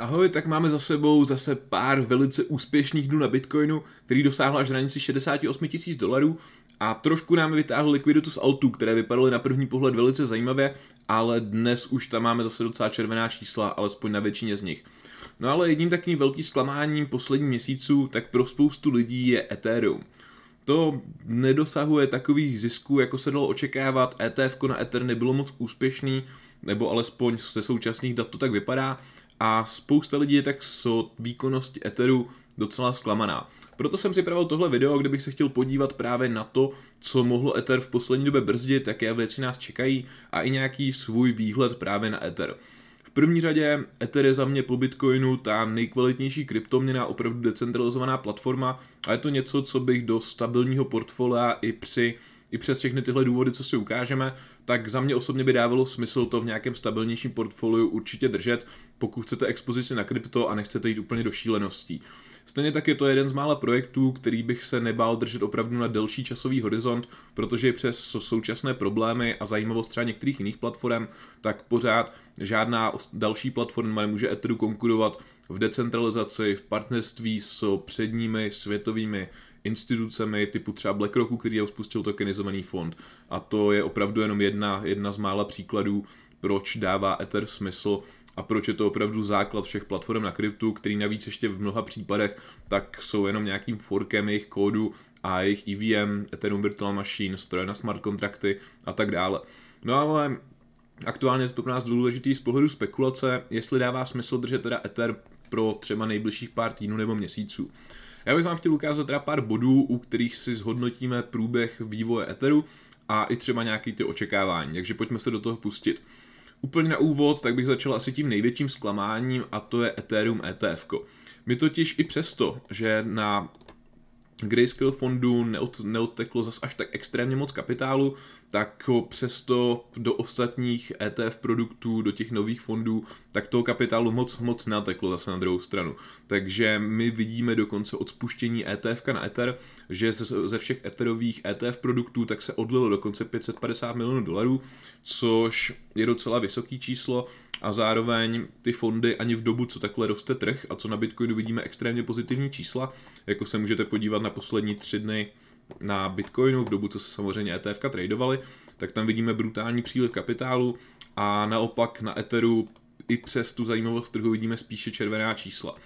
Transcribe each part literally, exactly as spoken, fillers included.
Ahoj, tak máme za sebou zase pár velice úspěšných dnů na Bitcoinu, který dosáhl až hranici šedesát osm tisíc dolarů a trošku nám vytáhl likviditu z altů, které vypadaly na první pohled velice zajímavě, ale dnes už tam máme zase docela červená čísla, alespoň na většině z nich. No ale jedním takovým velkým zklamáním posledních měsíců tak pro spoustu lidí je Ethereum. To nedosahuje takových zisků, jako se dalo očekávat, é té efko na Ether nebylo moc úspěšný, nebo alespoň ze současných dat to tak vypadá, a spousta lidí je tak s výkonností Etheru docela zklamaná. Proto jsem připravil tohle video, kde bych se chtěl podívat právě na to, co mohlo Ether v poslední době brzdit, jaké věci nás čekají a i nějaký svůj výhled právě na Ether. V první řadě Ether je za mě po Bitcoinu ta nejkvalitnější kryptoměna, opravdu decentralizovaná platforma a je to něco, co bych do stabilního portfolia i při I přes všechny tyhle důvody, co si ukážeme, tak za mě osobně by dávalo smysl to v nějakém stabilnějším portfoliu určitě držet, pokud chcete expozici na krypto a nechcete jít úplně do šíleností. Stejně tak je to jeden z mála projektů, který bych se nebál držet opravdu na delší časový horizont, protože i přes současné problémy a zajímavost třeba některých jiných platform, tak pořád žádná další platforma nemůže Etheru konkurovat v decentralizaci, v partnerství s předními světovými institucemi typu třeba BlackRocku, který spustil tokenizovaný fond. A to je opravdu jenom jedna, jedna z mála příkladů, proč dává Ether smysl a proč je to opravdu základ všech platform na kryptu, který navíc ještě v mnoha případech tak jsou jenom nějakým forkem jejich kódu a jejich í ví em, Ethereum Virtual Machine, stroje na smart kontrakty a tak dále. No ale aktuálně je to pro nás důležitý z pohledu spekulace, jestli dává smysl držet teda Ether pro třeba nejbližších pár týdnů nebo měsíců. Já bych vám chtěl ukázat teda pár bodů, u kterých si zhodnotíme průběh vývoje Etheru a i třeba nějaké ty očekávání, takže pojďme se do toho pustit. Úplně na úvod, tak bych začal asi tím největším zklamáním a to je Ethereum é té efko. My totiž i přesto, že na Grayscale fondu neod, neodteklo zas až tak extrémně moc kapitálu, tak ho přesto do ostatních é té ef produktů, do těch nových fondů, tak toho kapitálu moc moc neodteklo zase na druhou stranu. Takže my vidíme dokonce od spuštění é té efka na Ether, že ze, ze všech Etherových é té ef produktů tak se odlilo dokonce pět set padesát milionů dolarů, což je docela vysoké číslo a zároveň ty fondy ani v dobu, co takhle roste trh a co na Bitcoinu vidíme extrémně pozitivní čísla, jako se můžete podívat na poslední tři dny na Bitcoinu, v dobu, co se samozřejmě é té efka tradovaly, tak tam vidíme brutální příliv kapitálu a naopak na Etheru i přes tu zajímavost trhu vidíme spíše červená čísla.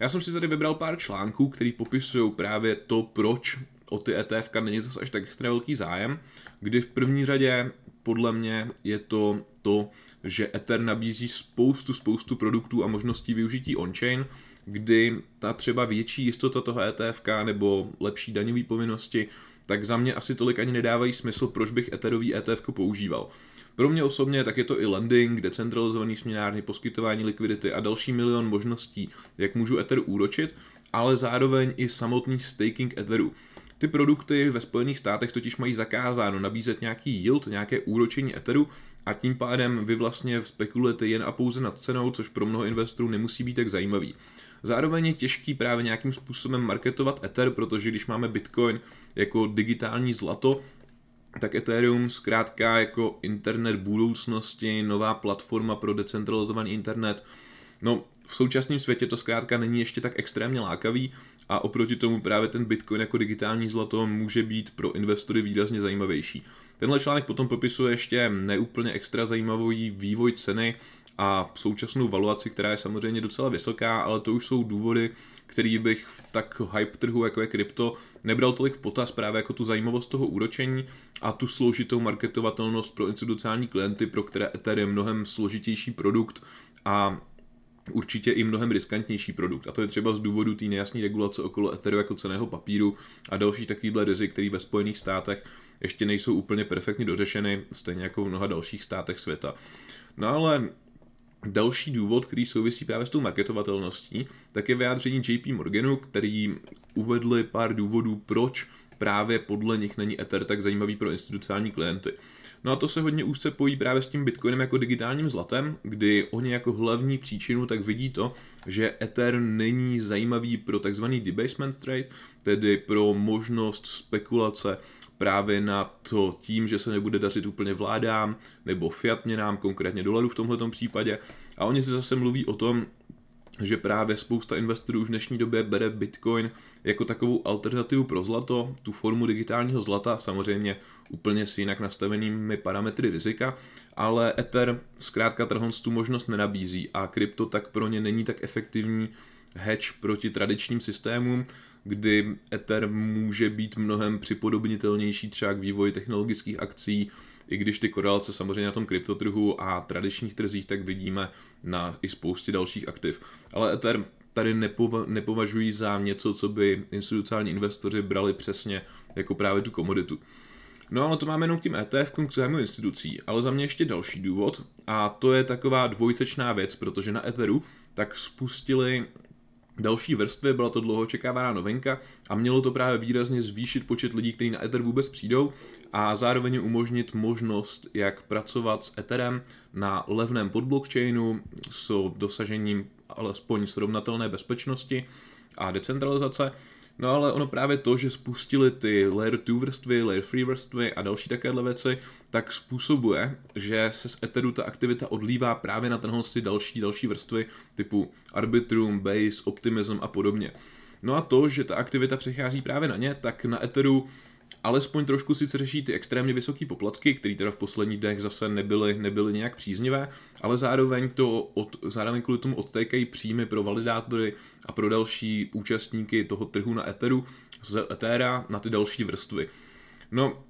Já jsem si tady vybral pár článků, který popisují právě to, proč o ty é té efka není zase až tak extra velký zájem, kdy v první řadě podle mě je to to, že Ether nabízí spoustu, spoustu produktů a možností využití on-chain, kdy ta třeba větší jistota toho é té efka nebo lepší daňové povinnosti, tak za mě asi tolik ani nedávají smysl, proč bych Etherový é té ef používal. Pro mě osobně tak je to i lending, decentralizovaný směnárny, poskytování likvidity a další milion možností, jak můžu Ether úročit, ale zároveň i samotný staking Etheru. Ty produkty ve Spojených státech totiž mají zakázáno nabízet nějaký yield, nějaké úročení Etheru a tím pádem vy vlastně spekulujete jen a pouze nad cenou, což pro mnoho investorů nemusí být tak zajímavý. Zároveň je těžký právě nějakým způsobem marketovat Ether, protože když máme Bitcoin jako digitální zlato, tak Ethereum zkrátka jako internet budoucnosti, nová platforma pro decentralizovaný internet, no v současném světě to zkrátka není ještě tak extrémně lákavý a oproti tomu právě ten Bitcoin jako digitální zlato může být pro investory výrazně zajímavější. Tenhle článek potom popisuje ještě neúplně extra zajímavý vývoj ceny a současnou valuaci, která je samozřejmě docela vysoká, ale to už jsou důvody, který bych v tak hype trhu, jako je krypto, nebral tolik v potaz právě jako tu zajímavost toho úročení a tu složitou marketovatelnost pro institucionální klienty, pro které Ether je mnohem složitější produkt a určitě i mnohem riskantnější produkt. A to je třeba z důvodu té nejasné regulace okolo Etheru jako cenného papíru a další takovýhle rizik, který ve Spojených státech ještě nejsou úplně perfektně dořešeny, stejně jako v mnoha dalších státech světa. No ale další důvod, který souvisí právě s tou marketovatelností, tak je vyjádření J P Morganu, který uvedli pár důvodů, proč právě podle nich není Ether tak zajímavý pro institucionální klienty. No a to se hodně úzce pojí právě s tím Bitcoinem jako digitálním zlatem, kdy oni jako hlavní příčinu tak vidí to, že Ether není zajímavý pro takzvaný debasement trade, tedy pro možnost spekulace právě na to tím, že se nebude dařit úplně vládám nebo fiat měnám, konkrétně dolaru v tomhletom případě. A oni si zase mluví o tom, že právě spousta investorů už v dnešní době bere Bitcoin jako takovou alternativu pro zlato, tu formu digitálního zlata, samozřejmě úplně s jinak nastavenými parametry rizika, ale Ether zkrátka trhonc tu možnost nenabízí a krypto tak pro ně není tak efektivní hedge proti tradičním systémům, kdy Ether může být mnohem připodobnitelnější třeba k vývoji technologických akcí, i když ty korelace samozřejmě na tom kryptotrhu a tradičních trzích tak vidíme na i spoustě dalších aktiv. Ale Ether tady nepova- nepovažují za něco, co by institucionální investoři brali přesně jako právě tu komoditu. No ale to máme jenom k tím ETFům, k zájmu institucí, ale za mě ještě další důvod a to je taková dvojsečná věc, protože na Etheru tak spustili další vrstvy, byla to dlouho očekávaná novinka a mělo to právě výrazně zvýšit počet lidí, kteří na Ether vůbec přijdou a zároveň umožnit možnost, jak pracovat s Etherem na levném podblockchainu s dosažením alespoň srovnatelné bezpečnosti a decentralizace. No ale ono právě to, že spustili ty layer dva vrstvy, layer tři vrstvy a další takovéhle věci, tak způsobuje, že se z Etheru ta aktivita odlívá právě na tenhle si další, další vrstvy typu Arbitrum, Base, Optimism a podobně. No a to, že ta aktivita přechází právě na ně, tak na Etheru alespoň trošku sice řeší ty extrémně vysoké poplatky, které teda v posledních dnech zase nebyly, nebyly nějak příznivé, ale zároveň, to od, zároveň kvůli tomu odtékají příjmy pro validátory a pro další účastníky toho trhu na Etheru z Ethera na ty další vrstvy. No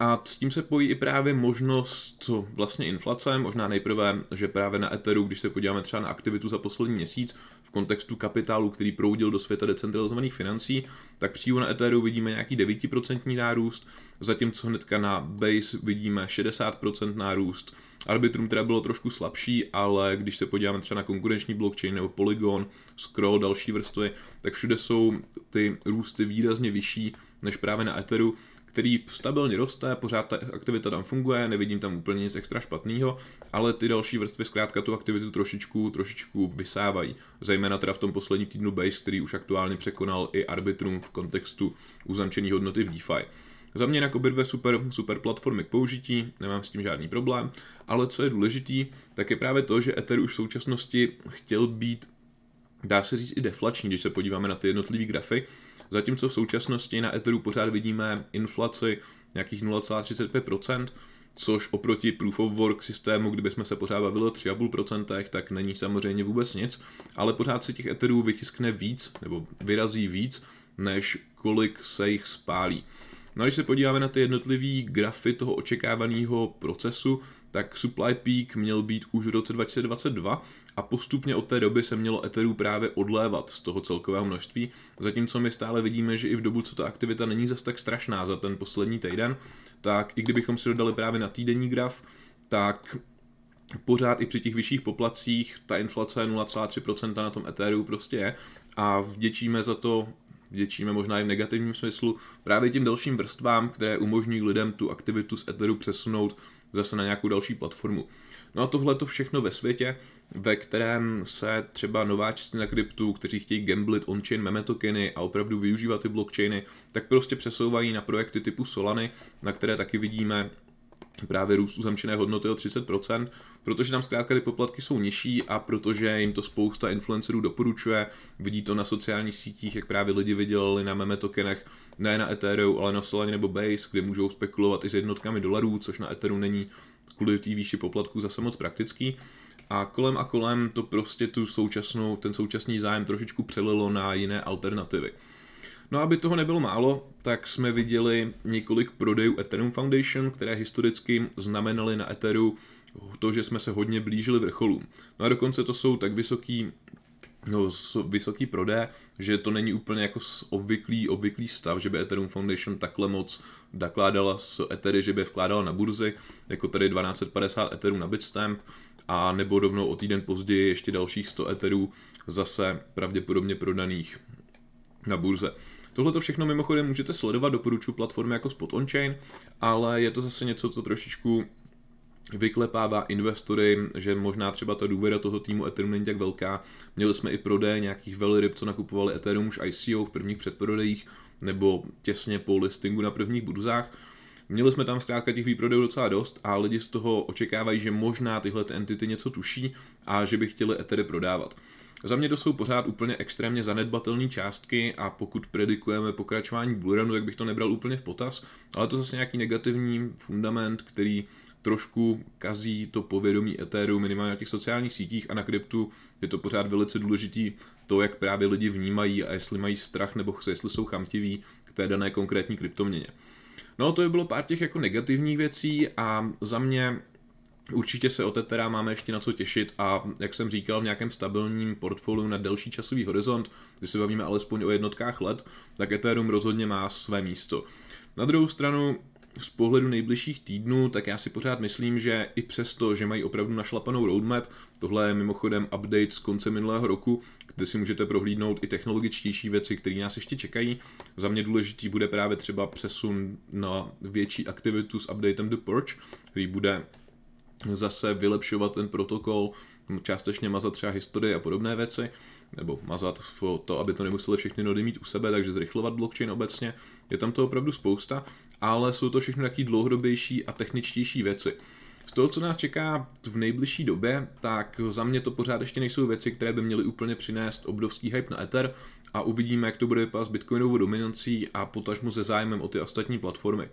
a s tím se pojí i právě možnost co vlastně inflace, možná nejprve, že právě na Etheru, když se podíváme třeba na aktivitu za poslední měsíc v kontextu kapitálu, který proudil do světa decentralizovaných financí, tak přímo na Etheru vidíme nějaký devět procent nárůst, zatímco hnedka na Base vidíme šedesát procent nárůst. Arbitrum teda bylo trošku slabší, ale když se podíváme třeba na konkurenční blockchain nebo Polygon, Scroll, další vrstvy, tak všude jsou ty růsty výrazně vyšší než právě na Etheru, který stabilně roste, pořád ta aktivita tam funguje, nevidím tam úplně nic extra špatného, ale ty další vrstvy zkrátka tu aktivitu trošičku, trošičku vysávají. Zejména teda v tom posledním týdnu Base, který už aktuálně překonal i Arbitrum v kontextu uzamčené hodnoty v DeFi. Za mě jinak obě dvě super, super platformy k použití, nemám s tím žádný problém, ale co je důležitý, tak je právě to, že Ether už v současnosti chtěl být, dá se říct, i deflační, když se podíváme na ty jednotlivé grafy. Zatímco v současnosti na Etheru pořád vidíme inflaci nějakých nula celá třicet pět procent, což oproti Proof of Work systému, kdybychom se pořád bavili o tři celá pět procent, tak není samozřejmě vůbec nic, ale pořád se těch Etherů vytiskne víc, nebo vyrazí víc, než kolik se jich spálí. No a když se podíváme na ty jednotlivé grafy toho očekávaného procesu, tak supply peak měl být už v roce dva tisíce dvacet dva a postupně od té doby se mělo Etheru právě odlévat z toho celkového množství, zatímco my stále vidíme, že i v dobu, co ta aktivita není zas tak strašná za ten poslední týden, tak i kdybychom si dodali právě na týdenní graf, tak pořád i při těch vyšších poplacích ta inflace nula celá tři procenta na tom Etheru prostě je a vděčíme za to, vděčíme možná i v negativním smyslu právě těm dalším vrstvám, které umožňují lidem tu aktivitu z Etheru přesunout zase na nějakou další platformu. No a tohle to všechno ve světě, ve kterém se třeba nováčci na kryptu, kteří chtějí gamblit on-chain meme tokeny a opravdu využívat ty blockchainy, tak prostě přesouvají na projekty typu Solany, na které taky vidíme právě růst uzamčené hodnoty o třicet procent, protože tam zkrátka ty poplatky jsou nižší a protože jim to spousta influencerů doporučuje, vidí to na sociálních sítích, jak právě lidi vydělali na meme tokenech, ne na Ethereum, ale na Solana nebo Base, kde můžou spekulovat i s jednotkami dolarů, což na Ethereum není kvůli té výši poplatků zase moc praktický. A kolem a kolem to prostě tu současnou, ten současný zájem trošičku přelilo na jiné alternativy. No aby toho nebylo málo, tak jsme viděli několik prodejů Ethereum Foundation, které historicky znamenaly na Etheru to, že jsme se hodně blížili vrcholům. No a dokonce to jsou tak vysoký, no, vysoký prodej, že to není úplně jako obvyklý, obvyklý stav, že by Ethereum Foundation takhle moc nakládala s Ethery, že by je vkládala na burzy, jako tady tisíc dvě stě padesát Etherů na Bitstamp, a nebo rovnou o týden později ještě dalších sto Etherů zase pravděpodobně prodaných na burze. Tohle to všechno mimochodem můžete sledovat, doporučuji platformy jako Spot on Chain, ale je to zase něco, co trošičku vyklepává investory, že možná třeba ta důvěra toho týmu Ethereum není tak velká. Měli jsme i prodej nějakých velryb, co nakupovali Ethereum už I C O v prvních předprodejích nebo těsně po listingu na prvních burzách. Měli jsme tam zkrátka těch výprodejů docela dost a lidi z toho očekávají, že možná tyhle entity něco tuší a že by chtěli Ethery prodávat. Za mě to jsou pořád úplně extrémně zanedbatelné částky a pokud predikujeme pokračování bullrunu, tak bych to nebral úplně v potaz, ale to je zase nějaký negativní fundament, který trošku kazí to povědomí Ethereum minimálně na těch sociálních sítích a na kryptu. Je to pořád velice důležitý to, jak právě lidi vnímají a jestli mají strach nebo jestli jsou chamtiví k té dané konkrétní kryptoměně. No to by bylo pár těch jako negativních věcí a za mě určitě se o Tethera máme ještě na co těšit a jak jsem říkal v nějakém stabilním portfoliu na delší časový horizont, když se bavíme alespoň o jednotkách let, tak Ethereum rozhodně má své místo. Na druhou stranu z pohledu nejbližších týdnů, tak já si pořád myslím, že i přesto, že mají opravdu našlapanou roadmap, tohle je mimochodem update z konce minulého roku, kde si můžete prohlídnout i technologičtější věci, které nás ještě čekají. Za mě důležitý bude právě třeba přesun na větší aktivitu s updatem The Purge, který bude zase vylepšovat ten protokol, částečně mazat třeba historii a podobné věci, nebo mazat to, aby to nemuseli všechny nody mít u sebe, takže zrychlovat blockchain obecně. Je tam to opravdu spousta, ale jsou to všechno taky dlouhodobější a techničtější věci. Z toho, co nás čeká v nejbližší době, tak za mě to pořád ještě nejsou věci, které by měly úplně přinést obrovský hype na Ether a uvidíme, jak to bude vypadat s bitcoinovou dominancí a potažmo se zájmem o ty ostatní platformy.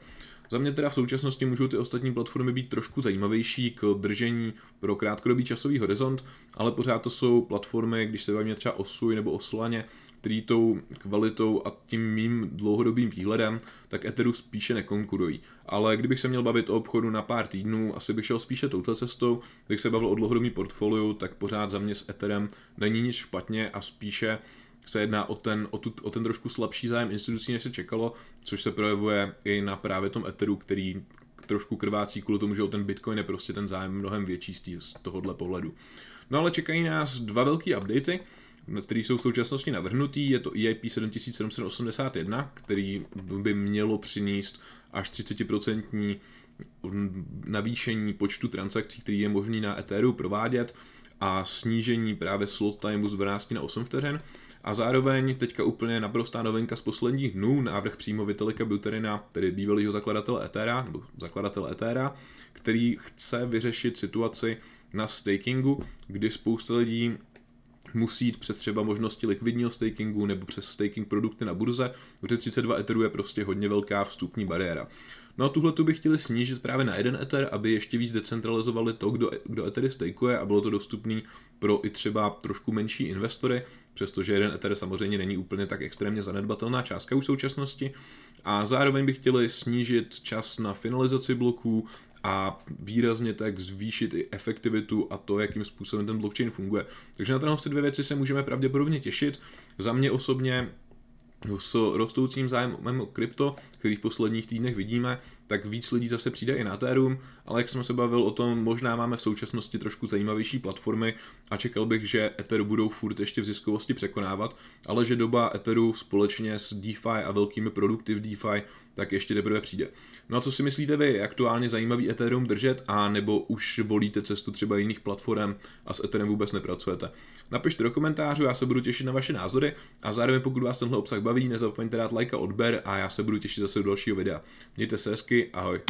Za mě teda v současnosti můžou ty ostatní platformy být trošku zajímavější k držení pro krátkodobý časový horizont, ale pořád to jsou platformy, když se bavíme třeba o S U I nebo o Solaně, který tou kvalitou a tím mým dlouhodobým výhledem, tak Etheru spíše nekonkurují. Ale kdybych se měl bavit o obchodu na pár týdnů, asi bych šel spíše touto cestou, když se bavil o dlouhodobý portfoliu, tak pořád za mě s Etherem není nic špatně a spíše se jedná o ten, o, tu, o ten trošku slabší zájem institucí, než se čekalo, což se projevuje i na právě tom Etheru, který trošku krvácí kvůli tomu, že o ten Bitcoin je prostě ten zájem mnohem větší z tohohle pohledu. No ale čekají nás dva velký updaty, které jsou v současnosti navrhnutý. Je to E I P sedm tisíc sedm set osmdesát jedna, který by mělo přinést až třicet procent navýšení počtu transakcí, které je možné na Etheru provádět a snížení právě slot timeu z dvanácti na osm vteřin. A zároveň teďka úplně naprostá novinka z posledních dnů, návrh přímo Vitalika Buterina, tedy bývalého zakladatele Ethera, nebo zakladatele Ethera, který chce vyřešit situaci na stakingu, kdy spousta lidí musí jít přes třeba možnosti likvidního stakingu nebo přes staking produkty na burze, protože třicet dva Etheru je prostě hodně velká vstupní bariéra. No a tuhle tu by chtěli snížit právě na jeden Ether, aby ještě víc decentralizovali to, kdo, kdo Ethery stakeuje a bylo to dostupné pro i třeba trošku menší investory, přestože jeden Ether samozřejmě není úplně tak extrémně zanedbatelná částka už v současnosti. A zároveň by chtěli snížit čas na finalizaci bloků a výrazně tak zvýšit i efektivitu a to, jakým způsobem ten blockchain funguje. Takže na tyhle dvě věci se můžeme pravděpodobně těšit. Za mě osobně s rostoucím zájmem o krypto, který v posledních týdnech vidíme, tak víc lidí zase přijde i na Ethereum, ale jak jsem se bavil o tom, možná máme v současnosti trošku zajímavější platformy a čekal bych, že Ether budou furt ještě v ziskovosti překonávat, ale že doba Etheru společně s DeFi a velkými produkty v DeFi tak ještě teprve přijde. No a co si myslíte vy, je aktuálně zajímavý Ethereum držet a nebo už volíte cestu třeba jiných platform a s Etherem vůbec nepracujete? Napište do komentářů, já se budu těšit na vaše názory a zároveň pokud vás tenhle obsah baví, nezapomeňte dát like a odběr a já se budu těšit zase u dalšího videa. Mějte se hezky, ahoj.